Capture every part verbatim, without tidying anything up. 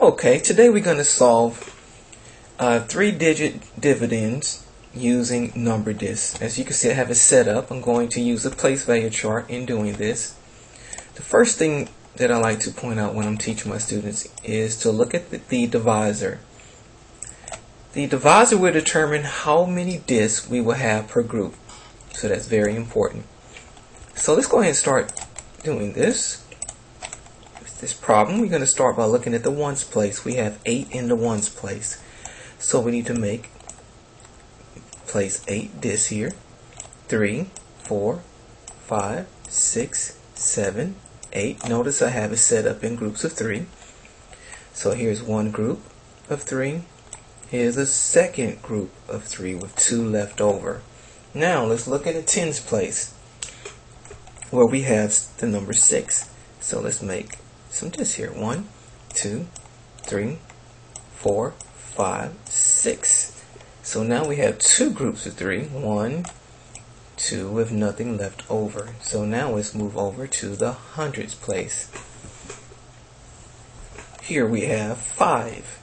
Okay, today we're going to solve uh, three-digit dividends using number disks. As you can see, I have it set up. I'm going to use a place value chart in doing this. The first thing that I like to point out when I'm teaching my students is to look at the, the divisor. The divisor will determine how many disks we will have per group, so that's very important. So let's go ahead and start doing this. This problem, we're going to start by looking at the ones place. We have eight in the ones place, so we need to make place eight disks here. Three, four, five, six, seven, eight. Notice I have it set up in groups of three. So here's one group of three. Here's a second group of three with two left over. Now let's look at the tens place, where we have the number six. So let's make some disks here. One, two, three, four, five, six. So now we have two groups of three. One, two, with nothing left over. So now let's move over to the hundreds place. Here we have five.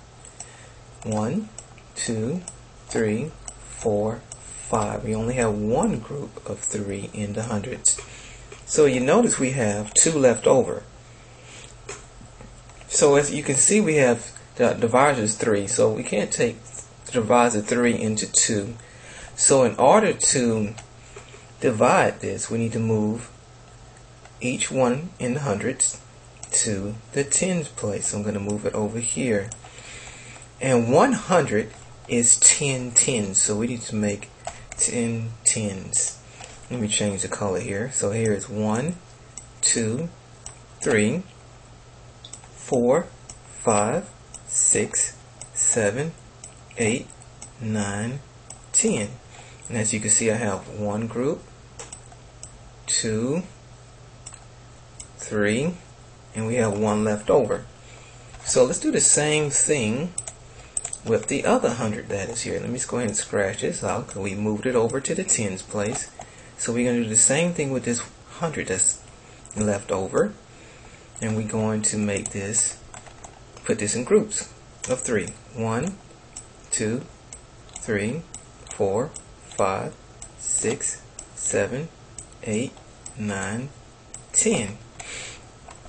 One, two, three, four, five. We only have one group of three in the hundreds. So you notice we have two left over. So as you can see, we have the divisor is three, so we can't take the divisor three into two. So in order to divide this, we need to move each one in the hundreds to the tens place. So I'm going to move it over here. And one hundred is ten tens, so we need to make ten tens. Let me change the color here. So here is one, two, three, four, five, six, seven, eight, nine, ten. And as you can see, I have one group, two, three, and we have one left over. So let's do the same thing with the other hundred that is here. Let me just go ahead and scratch this out because we moved it over to the tens place. So we're going to do the same thing with this hundred that's left over, and we're going to make this, put this in groups of three. One, two, three, four, five, six, seven, eight, nine, ten.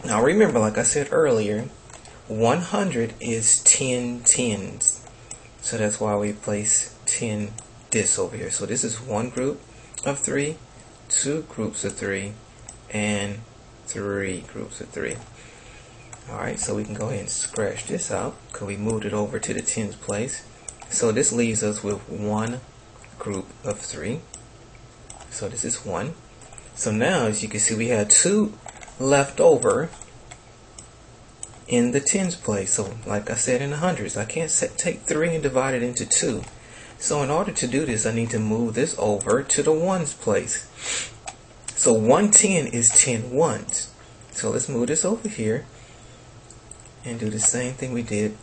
Now remember, like I said earlier, one hundred is ten tens, so that's why we place ten disks over here. So this is one group of three, two groups of three, and three groups of three. Alright, so we can go ahead and scratch this out because we moved it over to the tens place. So this leaves us with one group of three. So this is one. So now, as you can see, we had two left over in the tens place. So like I said, in the hundreds, I can't set, take three and divide it into two. So in order to do this, I need to move this over to the ones place. So one ten is ten ones. So let's move this over here and do the same thing we did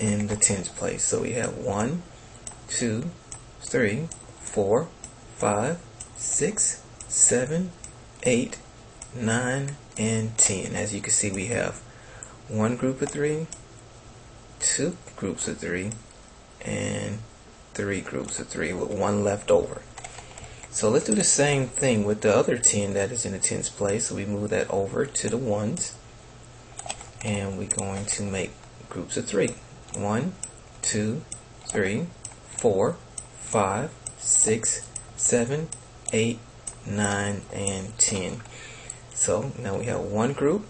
in the tens place. So we have one, two, three, four, five, six, seven, eight, nine, and ten. As you can see, we have one group of three, two groups of three, and three groups of three with one left over. So let's do the same thing with the other ten that is in the tens place. So we move that over to the ones, and we're going to make groups of three. One, two, three, four, five, six, seven, eight, nine, and ten. So now we have one group,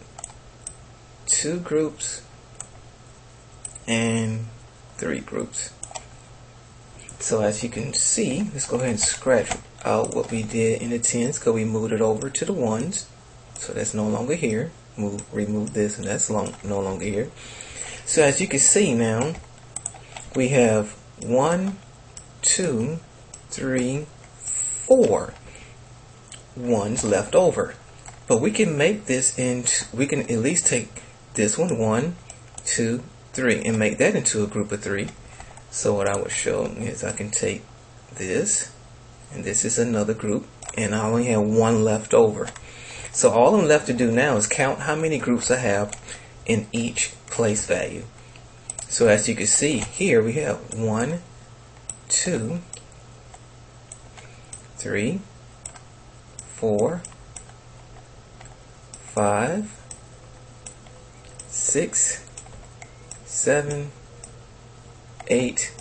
two groups, and three groups. So as you can see, let's go ahead and scratch out what we did in the tens because we moved it over to the ones. So that's no longer here. Move, remove this, and that's long, no longer here. So as you can see now, we have one, two, three, four ones left over. But we can make this into, we can at least take this one, one, two, three, and make that into a group of three. So what I would show is I can take this, and this is another group, and I only have one left over. So all I'm left to do now is count how many groups I have in each place value. So as you can see here, we have one, two, three, four, five, six, seven, eight,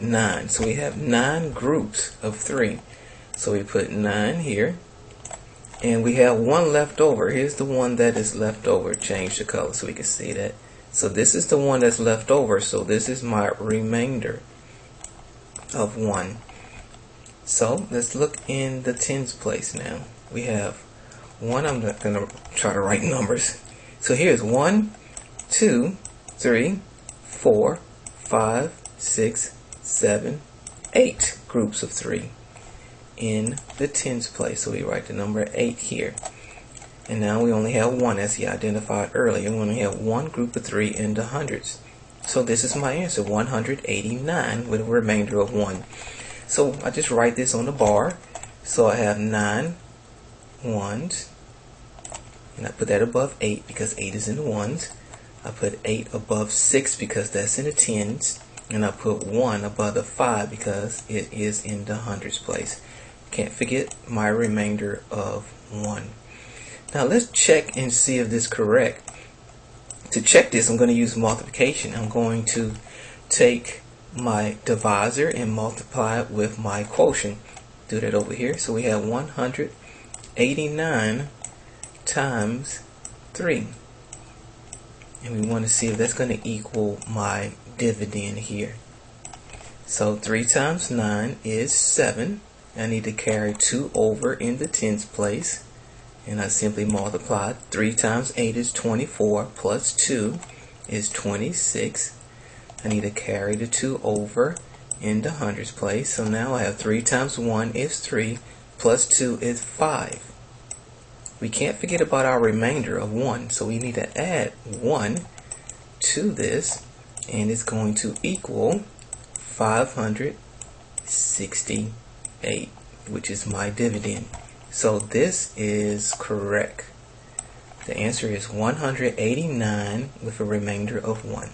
nine. So we have nine groups of three. So we put nine here, and we have one left over. Here's the one that is left over. Change the color so we can see that. So this is the one that's left over. So this is my remainder of one. So let's look in the tens place now. We have one. I'm not going to try to write numbers. So here's one, two, three, four, five, six, seven, eight groups of three in the tens place. So we write the number eight here. And now we only have one, as he identified earlier. We only have one group of three in the hundreds. So this is my answer, one hundred eighty-nine, with a remainder of one. So I just write this on the bar. So I have nine ones. And I put that above eight because eight is in the ones. I put eight above six because that's in the tens. And I put one above the five because it is in the hundreds place. Can't forget my remainder of one. Now let's check and see if this is correct. To check this, I'm going to use multiplication. I'm going to take my divisor and multiply it with my quotient. Do that over here. So we have one hundred eighty-nine times three. And we want to see if that's going to equal my dividend here. So three times nine is seven. I need to carry two over in the tens place. And I simply multiply. three times eight is twenty-four, plus two is twenty-six. I need to carry the two over in the hundreds place. So now I have three times one is three, plus two is five. We can't forget about our remainder of one. So we need to add one to this, and it's going to equal five hundred sixty-eight, which is my dividend. So this is correct. The answer is one hundred eighty-nine with a remainder of one.